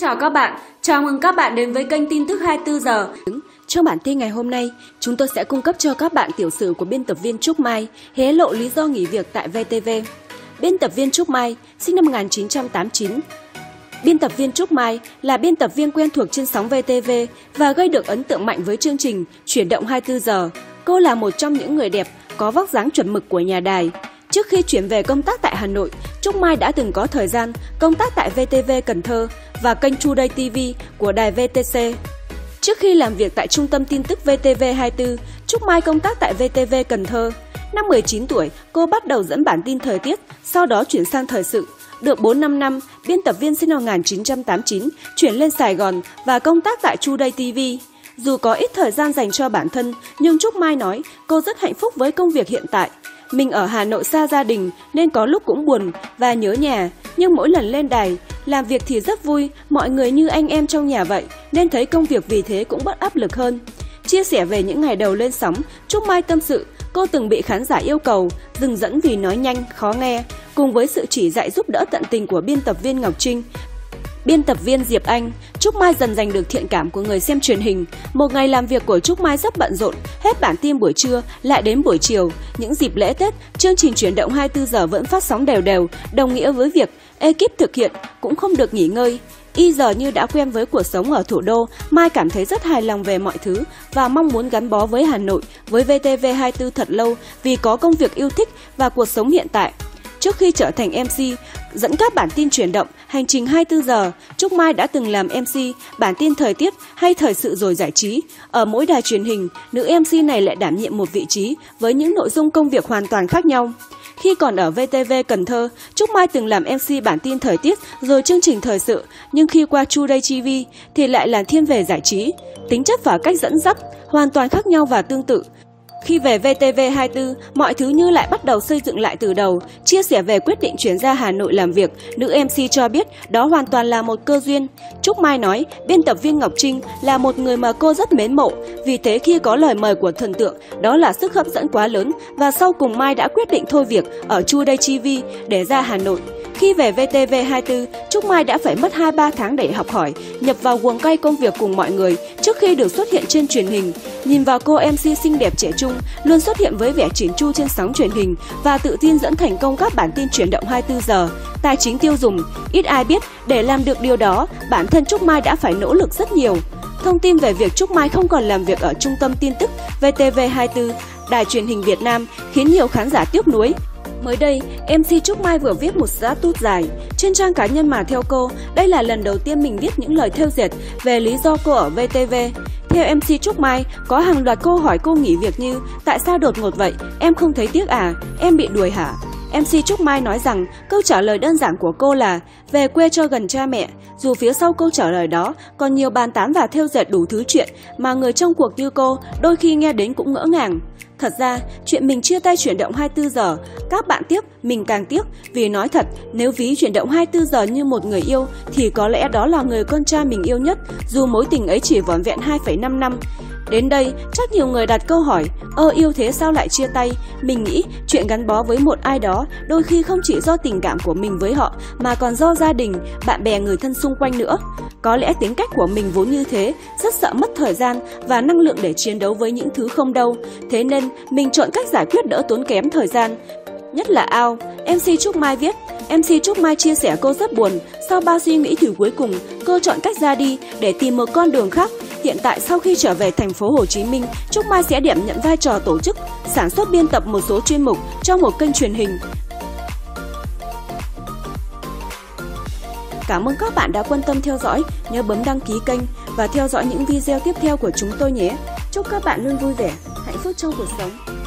Xin chào các bạn, chào mừng các bạn đến với kênh tin tức 24 giờ. Trong bản tin ngày hôm nay, chúng tôi sẽ cung cấp cho các bạn tiểu sử của biên tập viên Trúc Mai hé lộ lý do nghỉ việc tại VTV. Biên tập viên Trúc Mai sinh năm 1989. Biên tập viên Trúc Mai là biên tập viên quen thuộc trên sóng VTV và gây được ấn tượng mạnh với chương trình Chuyển động 24 giờ. Cô là một trong những người đẹp có vóc dáng chuẩn mực của nhà đài. Trước khi chuyển về công tác tại Hà Nội, Trúc Mai đã từng có thời gian công tác tại VTV Cần Thơ và kênh Chu Đây TV của đài VTC. Trước khi làm việc tại trung tâm tin tức VTV24, Trúc Mai công tác tại VTV Cần Thơ. Năm 19 tuổi, cô bắt đầu dẫn bản tin thời tiết, sau đó chuyển sang thời sự. Được 4-5 năm, biên tập viên sinh năm 1989 chuyển lên Sài Gòn và công tác tại Chu Đây TV. Dù có ít thời gian dành cho bản thân, nhưng Trúc Mai nói cô rất hạnh phúc với công việc hiện tại. Mình ở Hà Nội xa gia đình nên có lúc cũng buồn và nhớ nhà, nhưng mỗi lần lên đài, làm việc thì rất vui, mọi người như anh em trong nhà vậy, nên thấy công việc vì thế cũng bớt áp lực hơn. Chia sẻ về những ngày đầu lên sóng, Trúc Mai tâm sự, cô từng bị khán giả yêu cầu, dừng dẫn vì nói nhanh, khó nghe, cùng với sự chỉ dạy giúp đỡ tận tình của biên tập viên Ngọc Trinh, biên tập viên Diệp Anh, Trúc Mai dần giành được thiện cảm của người xem truyền hình. Một ngày làm việc của Trúc Mai rất bận rộn, hết bản tin buổi trưa lại đến buổi chiều. Những dịp lễ Tết, chương trình Chuyển động 24 giờ vẫn phát sóng đều đều, đồng nghĩa với việc ekip thực hiện cũng không được nghỉ ngơi. Y giờ như đã quen với cuộc sống ở thủ đô, Mai cảm thấy rất hài lòng về mọi thứ và mong muốn gắn bó với Hà Nội, với VTV24 thật lâu vì có công việc yêu thích và cuộc sống hiện tại. Trước khi trở thành MC, dẫn các bản tin chuyển động, hành trình 24 giờ, Trúc Mai đã từng làm MC, bản tin thời tiết hay thời sự rồi giải trí. Ở mỗi đài truyền hình, nữ MC này lại đảm nhiệm một vị trí với những nội dung công việc hoàn toàn khác nhau. Khi còn ở VTV Cần Thơ, Trúc Mai từng làm MC bản tin thời tiết rồi chương trình thời sự, nhưng khi qua Chu Đây TV thì lại là thiên về giải trí. Tính chất và cách dẫn dắt hoàn toàn khác nhau và tương tự. Khi về VTV24, mọi thứ như lại bắt đầu xây dựng lại từ đầu. Chia sẻ về quyết định chuyển ra Hà Nội làm việc, nữ MC cho biết đó hoàn toàn là một cơ duyên. Trúc Mai nói, biên tập viên Ngọc Trinh là một người mà cô rất mến mộ. Vì thế khi có lời mời của thần tượng, đó là sức hấp dẫn quá lớn. Và sau cùng Mai đã quyết định thôi việc ở Chu Đây TV để ra Hà Nội. Khi về VTV24, Trúc Mai đã phải mất 2-3 tháng để học hỏi, nhập vào guồng quay công việc cùng mọi người trước khi được xuất hiện trên truyền hình. Nhìn vào cô MC xinh đẹp trẻ trung, luôn xuất hiện với vẻ chỉn chu trên sóng truyền hình và tự tin dẫn thành công các bản tin chuyển động 24 giờ. Tài chính tiêu dùng, ít ai biết để làm được điều đó, bản thân Trúc Mai đã phải nỗ lực rất nhiều. Thông tin về việc Trúc Mai không còn làm việc ở trung tâm tin tức VTV24, đài truyền hình Việt Nam khiến nhiều khán giả tiếc nuối. Mới đây, MC Trúc Mai vừa viết một status dài trên trang cá nhân mà theo cô, đây là lần đầu tiên mình viết những lời thêu dệt về lý do cô ở VTV. Theo MC Trúc Mai, có hàng loạt câu hỏi cô nghỉ việc như tại sao đột ngột vậy, em không thấy tiếc à, em bị đuổi hả? MC Trúc Mai nói rằng câu trả lời đơn giản của cô là về quê cho gần cha mẹ. Dù phía sau câu trả lời đó còn nhiều bàn tán và thêu dệt đủ thứ chuyện mà người trong cuộc như cô đôi khi nghe đến cũng ngỡ ngàng. Thật ra, chuyện mình chia tay chuyển động 24 giờ, các bạn tiếc, mình càng tiếc. Vì nói thật, nếu ví chuyển động 24 giờ như một người yêu, thì có lẽ đó là người con trai mình yêu nhất, dù mối tình ấy chỉ vỏn vẹn 2,5 năm. Đến đây, chắc nhiều người đặt câu hỏi, yêu thế sao lại chia tay? Mình nghĩ, chuyện gắn bó với một ai đó, đôi khi không chỉ do tình cảm của mình với họ, mà còn do gia đình, bạn bè người thân xung quanh nữa. Có lẽ tính cách của mình vốn như thế, rất sợ mất thời gian và năng lượng để chiến đấu với những thứ không đâu. Thế nên, mình chọn cách giải quyết đỡ tốn kém thời gian, nhất là ao. MC Trúc Mai viết, MC Trúc Mai chia sẻ cô rất buồn, sau bao suy nghĩ thì cuối cùng cô chọn cách ra đi để tìm một con đường khác. Hiện tại sau khi trở về thành phố Hồ Chí Minh, Trúc Mai sẽ đảm nhận vai trò tổ chức, sản xuất biên tập một số chuyên mục cho một kênh truyền hình. Cảm ơn các bạn đã quan tâm theo dõi, nhớ bấm đăng ký kênh và theo dõi những video tiếp theo của chúng tôi nhé. Chúc các bạn luôn vui vẻ, hạnh phúc trong cuộc sống.